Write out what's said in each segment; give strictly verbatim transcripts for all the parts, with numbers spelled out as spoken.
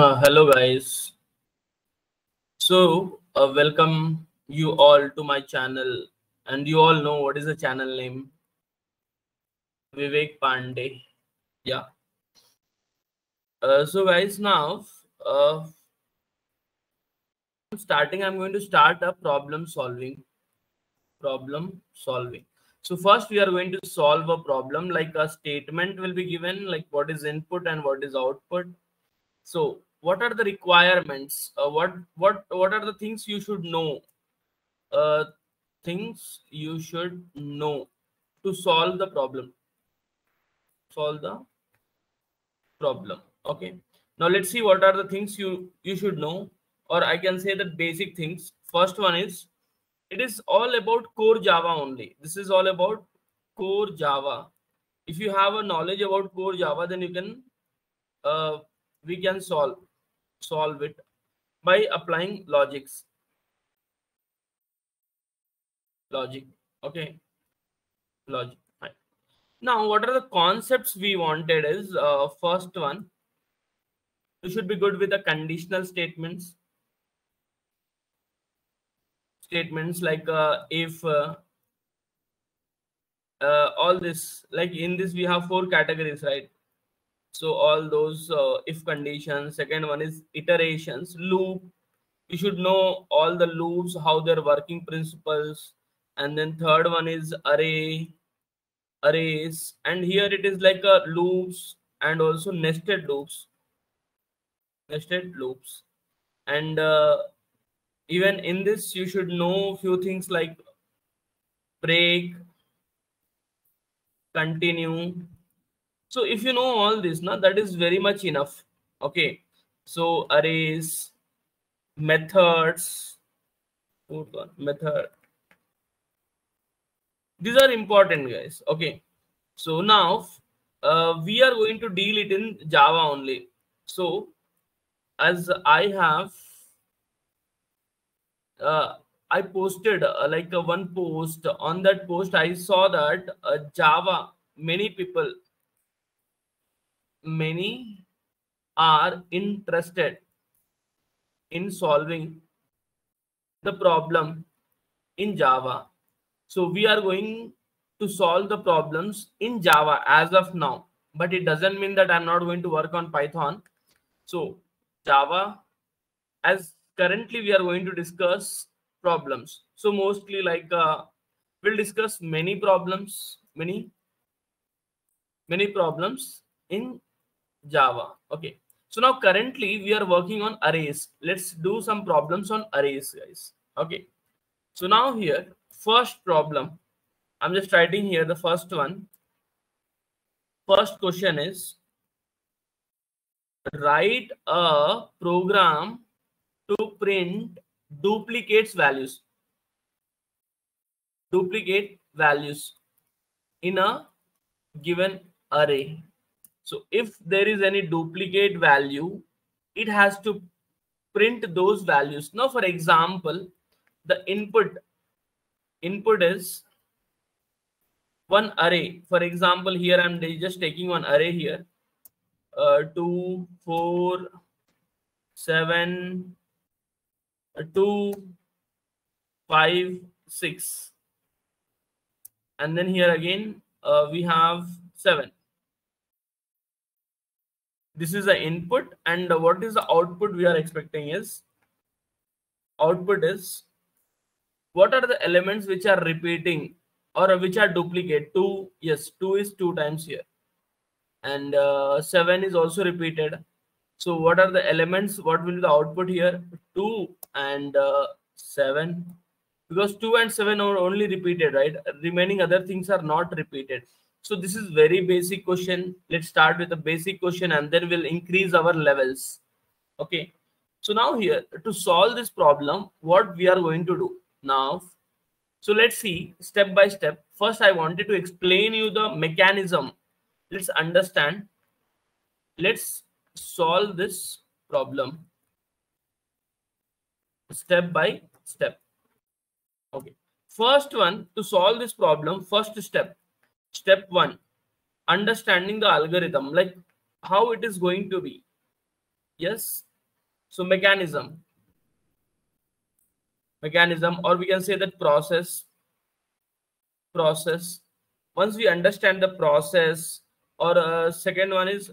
Uh, hello guys. So uh, welcome you all to my channel, and you all know what is the channel name, Vivek Pandey. Yeah. Uh, so guys, now uh, starting, I'm going to start a problem solving. Problem solving. So first we are going to solve a problem, like a statement will be given, like what is input and what is output. So what are the requirements? Uh, what what what are the things you should know? Uh, things you should know to solve the problem. Solve the problem. Okay. Now let's see what are the things you you should know, or I can say the basic things. First one is, it is all about core Java only. This is all about core Java. If you have a knowledge about core Java, then you can. Uh, we can solve solve it by applying logics logic okay logic right. Now what are the concepts we wanted is, uh, first one, you should be good with the conditional statements statements like uh, if uh, uh, all this, like in this we have four categories, right? So all those uh, if conditions. Second one is iterations, loop. You should know all the loops, how they're working principles. And then third one is array, arrays. And here it is like a loops and also nested loops, nested loops. And uh, even in this, you should know few things like break, continue. So if you know all this, now that is very much enough. Okay. So arrays, methods, method. These are important, guys. Okay. So now uh, we are going to deal it in Java only. So as I have, uh, I posted uh, like a one post. On that post, I saw that uh, Java, many people, many are interested in solving the problem in Java. So we are going to solve the problems in Java as of now, but it doesn't mean that I'm not going to work on Python. So Java, as currently we are going to discuss problems. So mostly like uh, we'll discuss many problems, many, many problems in Java. Okay, so now currently we are working on arrays. Let's do some problems on arrays, guys. Okay, so now here, first problem, I'm just writing here the first one. First question is, write a program to print duplicates values, duplicate values in a given array. So if there is any duplicate value, it has to print those values. Now, for example, the input input is one array. For example, here I'm just taking one array here, uh, two, four, seven, two, five, six, and then here again uh, we have seven. This is the input, and what is the output we are expecting is, output is, what are the elements which are repeating or which are duplicate? Two, yes, two is two times here, and uh, seven is also repeated. So what are the elements? What will be the output here? Two and uh, seven, because two and seven are only repeated, right? Remaining other things are not repeated. So this is very basic question. Let's start with a basic question and then we'll increase our levels. Okay. So now here, to solve this problem, what we are going to do now. So let's see step by step. First, I wanted to explain you the mechanism. Let's understand. Let's solve this problem step by step. Okay. First one, to solve this problem, first step. Step one, understanding the algorithm, like how it is going to be. Yes. So mechanism. Mechanism, or we can say that process. Process. Once we understand the process, or uh, second one is,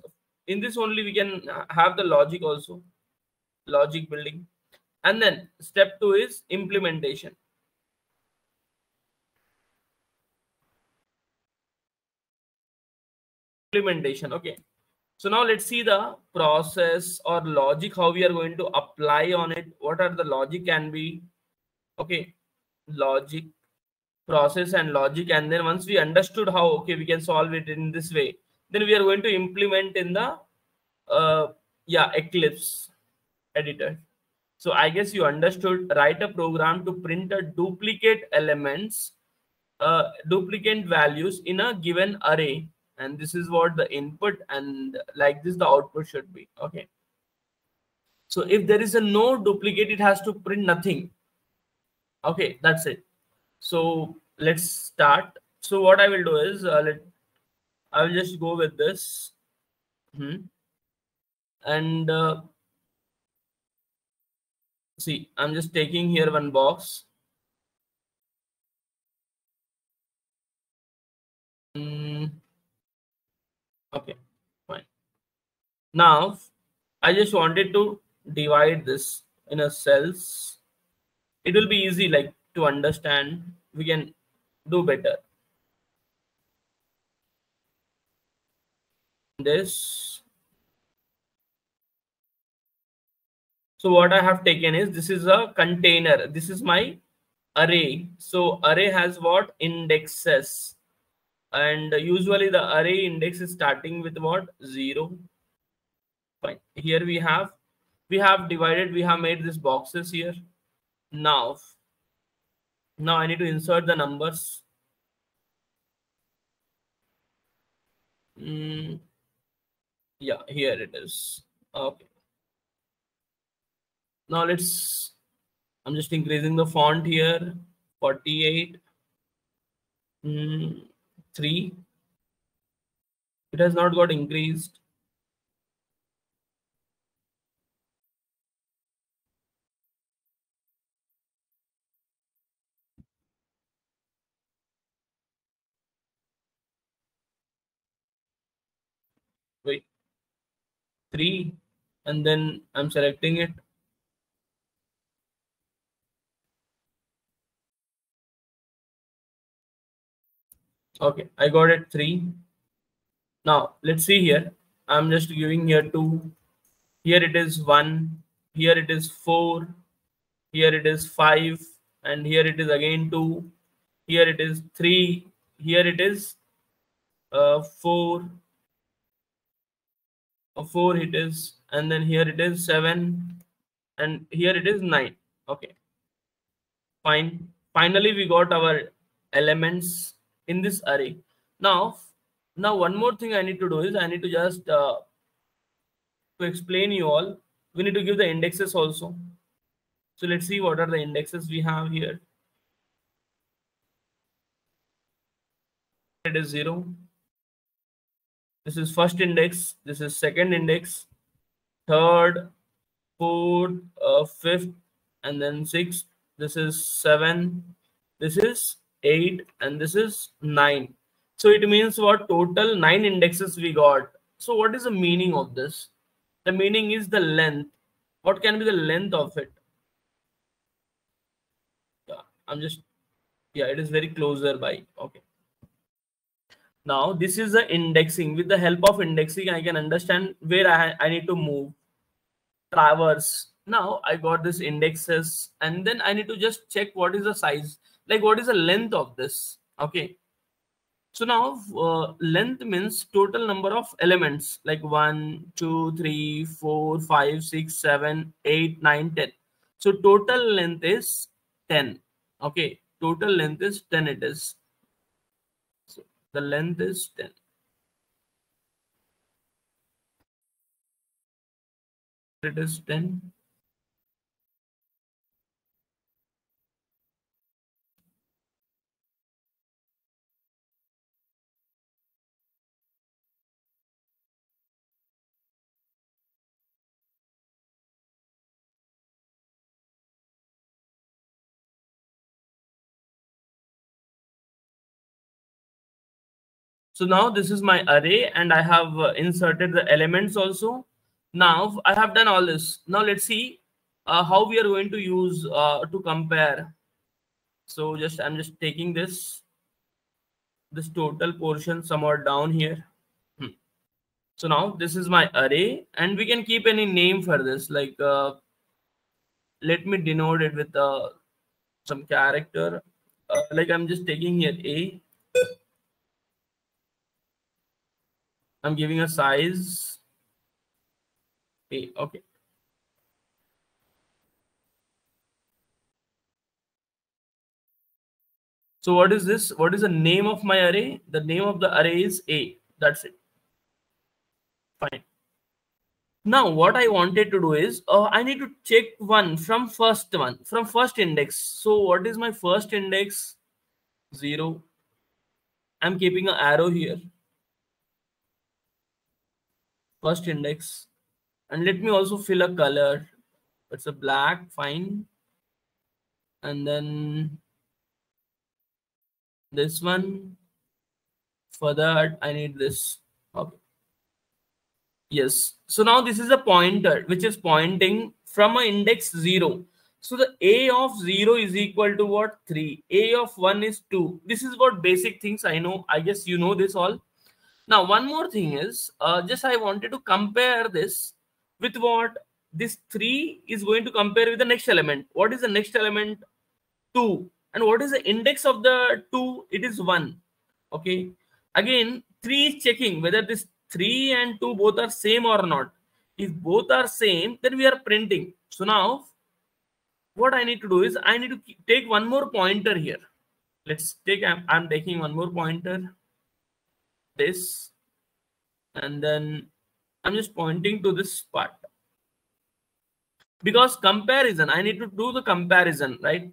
in this only we can have the logic also. Logic building. And then step two is implementation. Implementation. Okay. So now let's see the process or logic, how we are going to apply on it. What are the logic can be? Okay. Logic, process and logic. And then once we understood how, okay, we can solve it in this way, then we are going to implement in the, uh, yeah, Eclipse editor. So I guess you understood, write a program to print a duplicate elements, uh, duplicate values in a given array. And this is what the input, and like this, the output should be. Okay. So if there is a no duplicate, it has to print nothing. Okay, that's it. So let's start. So what I will do is, uh, let, I will just go with this. Hmm. And uh, see, I'm just taking here one box. Mm. Okay, fine. Now, I just wanted to divide this in a cells. It will be easy, like, to understand. We can do better. This. So what I have taken is, this is a container. This is my array. So array has what? Indexes. And usually the array index is starting with what? Zero. Fine. Here we have, we have divided, we have made these boxes here. Now, now I need to insert the numbers. Mm, yeah, here it is. Okay. Now let's, I'm just increasing the font here. forty-eight. Mm. three. It has not got increased. Wait, three, and then I'm selecting it. Okay, I got it three. Now let's see here. I'm just giving here two. Here it is one. Here it is four. Here it is five. And here it is again two. Here it is three. Here it is uh, four. Uh, four it is. And then here it is seven. And here it is nine. Okay. Fine. Finally, we got our elements in this array. Now, now one more thing I need to do is, I need to just, uh, to explain you all, we need to give the indexes also. So let's see what are the indexes we have here. It is zero. This is first index. This is second index, third, fourth, uh, fifth, and then sixth. This is seven. This is eight, and this is nine. So it means what? Total nine indexes we got. So what is the meaning of this? The meaning is the length. What can be the length of it? Yeah, I'm just, yeah, it is very closer by. Okay. Now this is the indexing. With the help of indexing, I can understand where I, I need to move, traverse. Now I got this indexes, and then I need to just check what is the size. Like, what is the length of this? Okay. So now uh, length means total number of elements, like one, two, three, four, five, six, seven, eight, nine, ten. So total length is ten. Okay. Total length is ten. It is. So the length is ten. It is ten. So now this is my array, and I have uh, inserted the elements also. Now I have done all this. Now let's see uh, how we are going to use uh, to compare. So just I'm just taking this this total portion somewhere down here. Hmm. So now this is my array, and we can keep any name for this. Like uh, let me denote it with uh, some character. Uh, like I'm just taking here A. I'm giving a size A. Okay. So what is this? What is the name of my array? The name of the array is A. That's it. Fine. Now what I wanted to do is uh, I need to check one from first one from first index. So what is my first index? Zero. I'm keeping an arrow here. First index, and let me also fill a color. It's a black, fine. And then this one. For that, I need this. Okay. Yes. So now this is a pointer which is pointing from an index zero. So the A of zero is equal to what? Three. A of one is two. This is what basic things I know. I guess you know this all. Now, one more thing is, uh, just I wanted to compare this with what this three is going to compare with the next element. What is the next element? Two. And what is the index of the two? It is one. Okay. Again, three is checking whether this three and two both are same or not. If both are same, then we are printing. So now what I need to do is I need to take one more pointer here. Let's take, I'm, I'm taking one more pointer. This, and then I'm just pointing to this part because comparison, I need to do the comparison, right?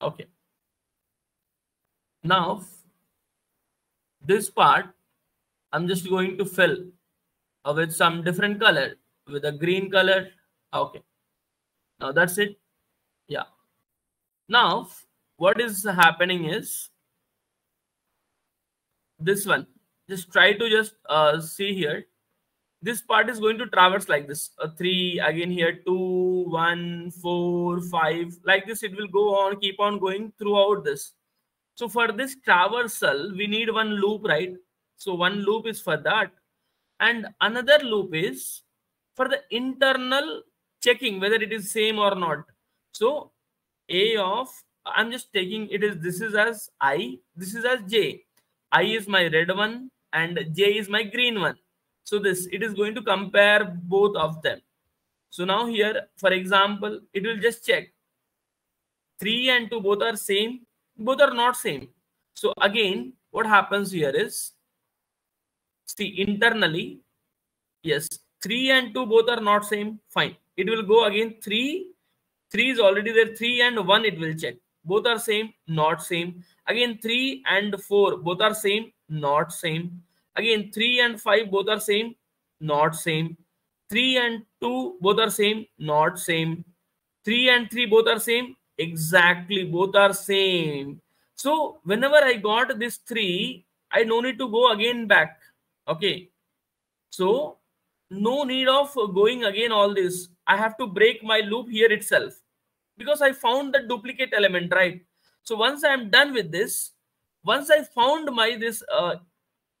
Okay. Now this part I'm just going to fill uh, with some different color, with a green color. Okay. Now that's it. Yeah. Now what is happening is this one, just try to just uh, see here. This part is going to traverse like this. Uh, three, again here, two, one, four, five. Like this, it will go on, keep on going throughout this. So for this traversal, we need one loop, right? So one loop is for that. And another loop is for the internal checking, whether it is same or not. So A of, I'm just taking it is, this is as I, this is as J. I is my red one and J is my green one. So this, it is going to compare both of them. So now here, for example, it will just check three and two both are same, both are not same. So again, what happens here is, see internally, yes, three and two both are not same, fine. It will go again, three, three is already there, three and one it will check. Both are same, not same. Again, three and four, both are same, not same. Again, three and five, both are same, not same. three and two, both are same, not same. three and three, both are same, exactly, both are same. So whenever I got this three, I no need to go again back. Okay. So no need of going again all this. I have to break my loop here itself, because I found the duplicate element, right? So once I'm done with this, once I found my this, uh,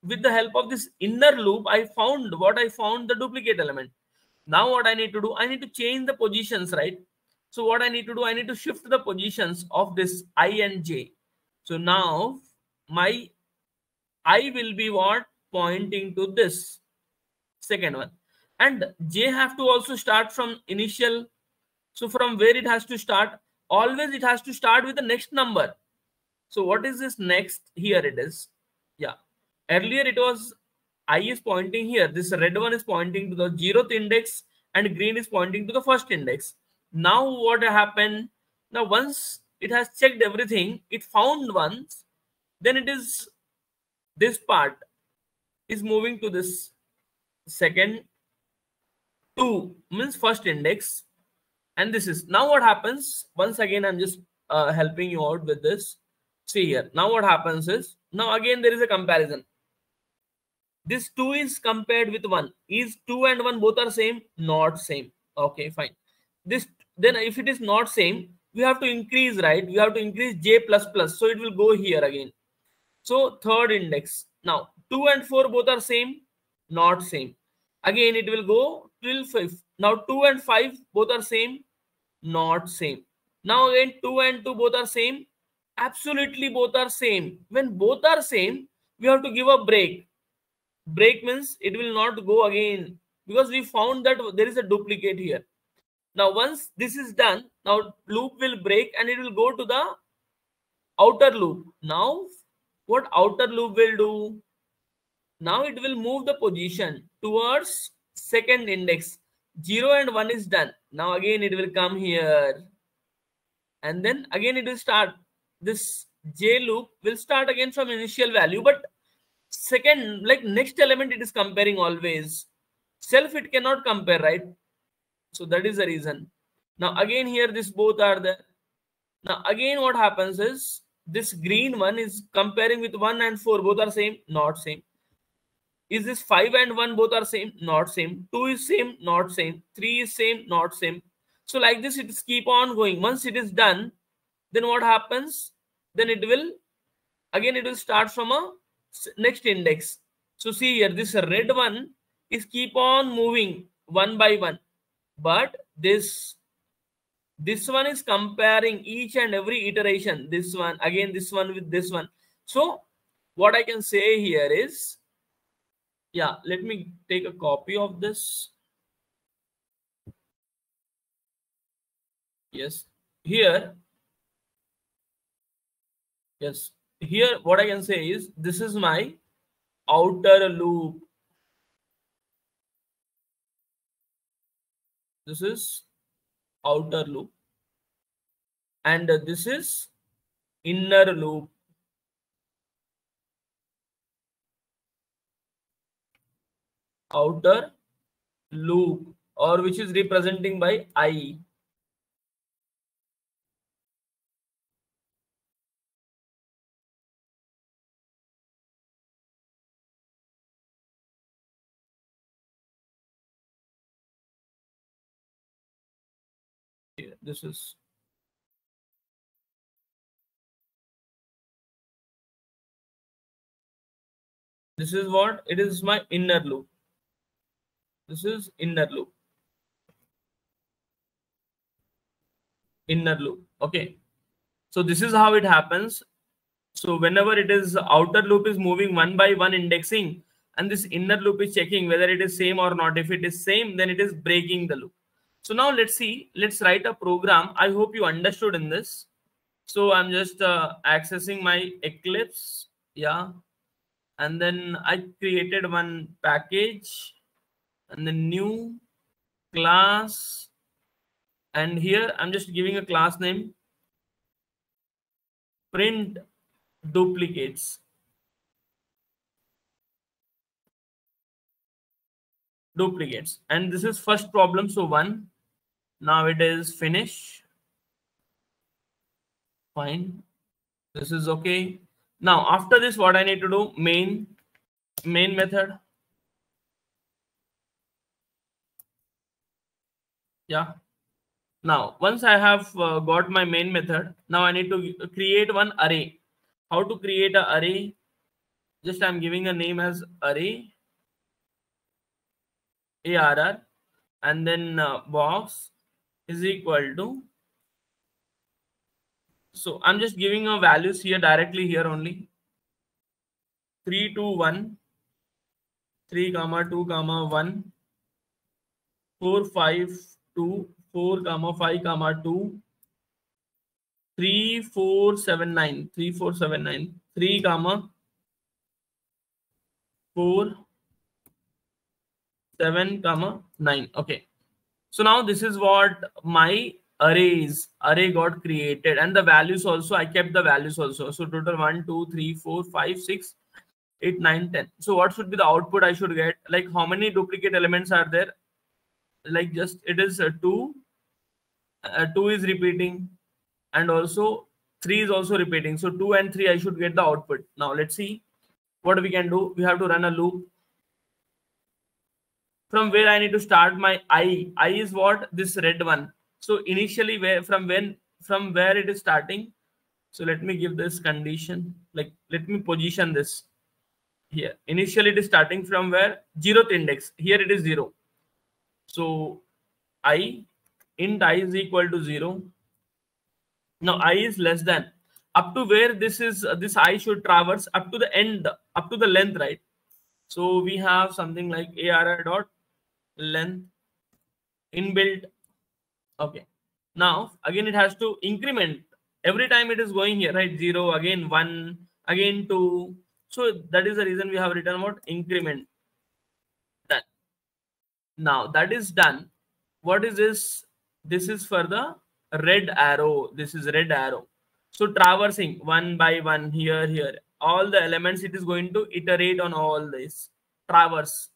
with the help of this inner loop, I found what I found, the duplicate element. Now what I need to do, I need to change the positions, right? So what I need to do, I need to shift the positions of this I and J. So now my I will be what? Pointing to this second one. And J have to also start from initial. So from where it has to start, always it has to start with the next number. So what is this next? Here it is. Yeah. Earlier it was I is pointing here. This red one is pointing to the zeroth index and green is pointing to the first index. Now what happened? Now once it has checked everything, it found once, then it is this part is moving to this second two means first index. And this is now what happens. Once again, I'm just uh, helping you out with this. See here. Now what happens is, now again there is a comparison. This two is compared with one. Is two and one both are same? Not same. Okay, fine. This then if it is not same, we have to increase, right? We have to increase j plus plus. So it will go here again. So third index. Now two and four both are same. Not same. Again it will go till fifth. Now two and five both are same. Not same. Now again two and two both are same. Absolutely both are same. When both are same, we have to give a break. Break means it will not go again, because we found that there is a duplicate here. Now once this is done, now loop will break and it will go to the outer loop. Now what outer loop will do? Now it will move the position towards second index. zero and one is done. Now again it will come here. And then again it will start. This J loop will start again from initial value, but second, like next element, it is comparing always. Self it cannot compare, right? So that is the reason. Now again here, this both are there. Now again what happens is, this green one is comparing with one and four, both are same, not same. Is this five and one, both are same, not same. Two is same, not same. Three is same, not same. So like this, it is keep on going. Once it is done, then what happens? Then it will, again it will start from a next index. So see here, this red one is keep on moving one by one. But this, this one is comparing each and every iteration. This one, again this one with this one. So what I can say here is, yeah, let me take a copy of this. Yes, here. Yes, here what I can say is, this is my outer loop. This is outer loop. And this is inner loop. Outer loop, or which is representing by I. This is this is what it is, my inner loop. This is inner loop. Inner loop. Okay. So this is how it happens. So whenever it is, outer loop is moving one by one indexing, and this inner loop is checking whether it is same or not. If it is same, then it is breaking the loop. So now let's see, let's write a program. I hope you understood in this. So I'm just uh, accessing my Eclipse. Yeah. And then I created one package and then new class. And here I'm just giving a class name. Print duplicates. Duplicates. And this is first problem. So one. Now it is finish. Fine. This is okay. Now after this, what I need to do? Main, main method. Yeah. Now once I have uh, got my main method, now I need to create one array. How to create an array? Just I'm giving a name as array. Arr and then uh, box is equal to, so I'm just giving a values here directly here only, three, two, one, three, comma, two, comma, one, four, five, two, four, comma, five, comma, two, three, four, seven, nine, three, four, seven, nine, three, comma, four, seven, comma nine. Okay, so now this is what my arrays array got created, and the values also I kept the values also. So total one, two, three, four, five, six, eight, nine, ten. So what should be the output I should get? Like how many duplicate elements are there? Like just it is a two, a two is repeating, and also three is also repeating. So two and three, I should get the output. Now let's see what we can do. We have to run a loop. From where I need to start my I. I is what? This red one. So initially, where from when from where it is starting. So let me give this condition. Like let me position this here. Initially, it is starting from where? Zeroth index. Here it is zero. So I int I is equal to zero. Now I is less than up to where this is uh, this I should traverse up to the end, up to the length, right? So we have something like arr dot length inbuilt. Okay. Now again it has to increment every time it is going here, right? Zero, again one, again two. So that is the reason we have written about increment. Done. Now that is done. What is this? This is for the red arrow. This is red arrow. So traversing one by one, here, here, all the elements, it is going to iterate on all this, traverse.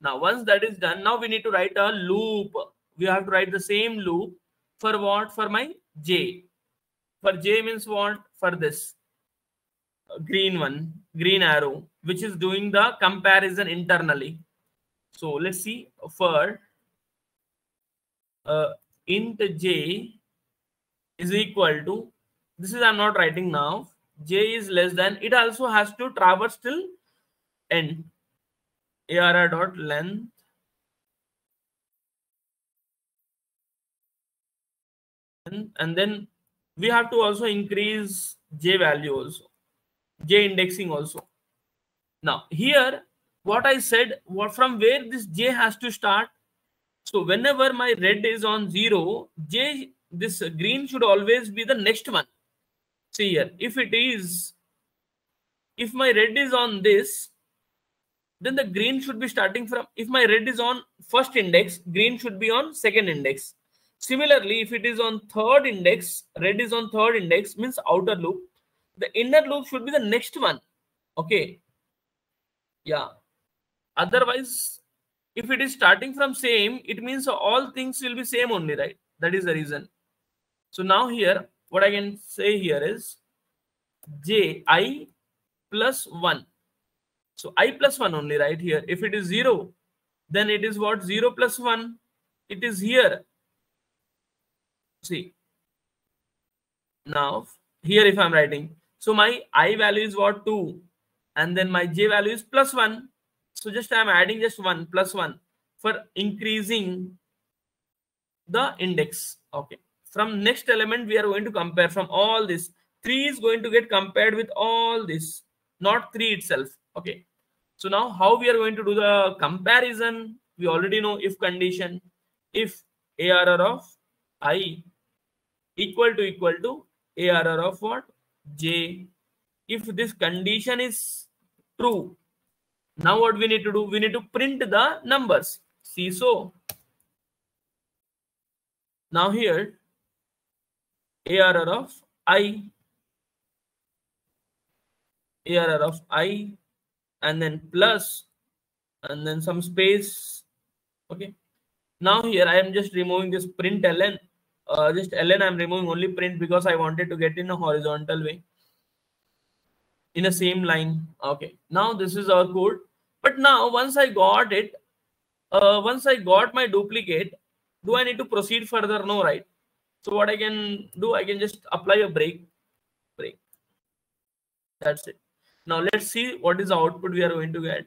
Now once that is done, now we need to write a loop. We have to write the same loop for what? For my J. For J means what? For this green one, green arrow, which is doing the comparison internally. So let's see for uh, int J is equal to, this is I'm not writing now, J is less than, it also has to traverse till end. Arr dot length and then we have to also increase J value also, J indexing also. Now here what I said, what from where this J has to start. So whenever my red is on zero, J, this green should always be the next one. See here, if it is, if my red is on this, then the green should be starting from, if my red is on first index, green should be on second index. Similarly, if it is on third index, red is on third index, means outer loop, the inner loop should be the next one. Okay. Yeah. Otherwise, if it is starting from same, it means all things will be same only, right? That is the reason. So now here, what I can say here is J I plus one. So I plus one only right here. If it is zero, then it is what? Zero plus one. It is here. See. Now here, if I'm writing, so my I value is what? Two. And then my J value is plus one. So just I'm adding just one plus one for increasing the index. Okay. From next element, we are going to compare from all this. Three is going to get compared with all this, not three itself. Okay. So now how we are going to do the comparison? We already know if condition, if arr of I equal to equal to arr of what? J. If this condition is true, now what we need to do? We need to print the numbers. See so. Now here, arr of I, arr of I, and then plus, and then some space. Okay. Now here I am just removing this print ln. Uh, just ln I am removing only print because I wanted to get in a horizontal way. In the same line. Okay. Now this is our code. But now once I got it, uh, once I got my duplicate, do I need to proceed further? No, right? So what I can do, I can just apply a break. Break. That's it. Now let's see what is the output we are going to get.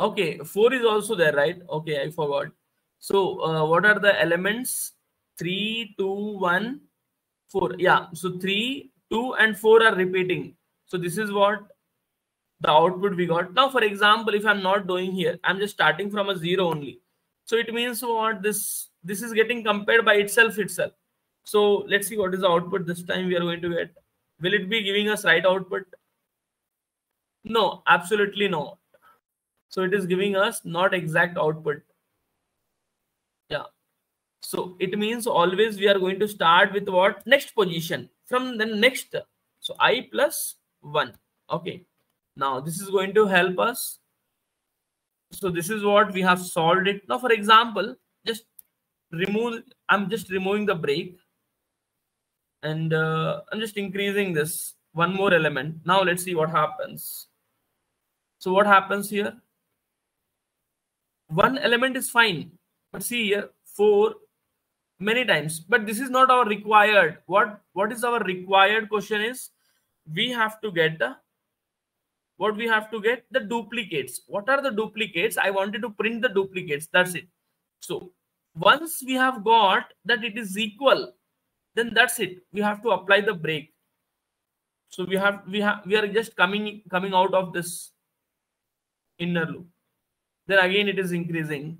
Okay. Four is also there, right? Okay. I forgot. So uh, what are the elements? three, two, one, four. Yeah. So three, two, and four are repeating. So this is what the output we got. Now, for example, if I'm not doing here, I'm just starting from a zero only. So it means what? This, this is getting compared by itself itself. So let's see what is the output this time we are going to get. Will it be giving us right output? No, absolutely not. So it is giving us not exact output. Yeah. So it means always we are going to start with what? Next position from the next. So I plus one. Okay. Now this is going to help us. So this is what we have solved it. Now, for example, just remove, I'm just removing the break, and uh, I'm just increasing this one more element. Now let's see what happens. So what happens here? One element is fine, but see here four many times, but this is not our required. What, what is our required question is, we have to get the, what we have to get the duplicates. What are the duplicates? I wanted to print the duplicates. That's it. So once we have got that it is equal, then that's it. We have to apply the break. So we have, we have, we are just coming, coming out of this inner loop. Then again, it is increasing.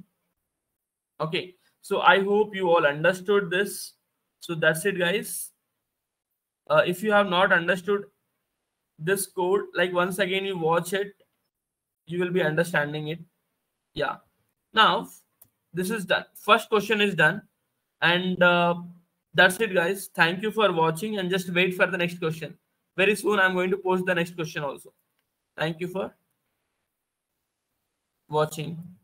Okay. So I hope you all understood this. So that's it, guys. Uh, if you have not understood this code, like once again, you watch it, you will be understanding it. Yeah. Now this is done. First question is done. And uh, that's it, guys. Thank you for watching, and just wait for the next question. Very soon, I'm going to post the next question also. Thank you for watching.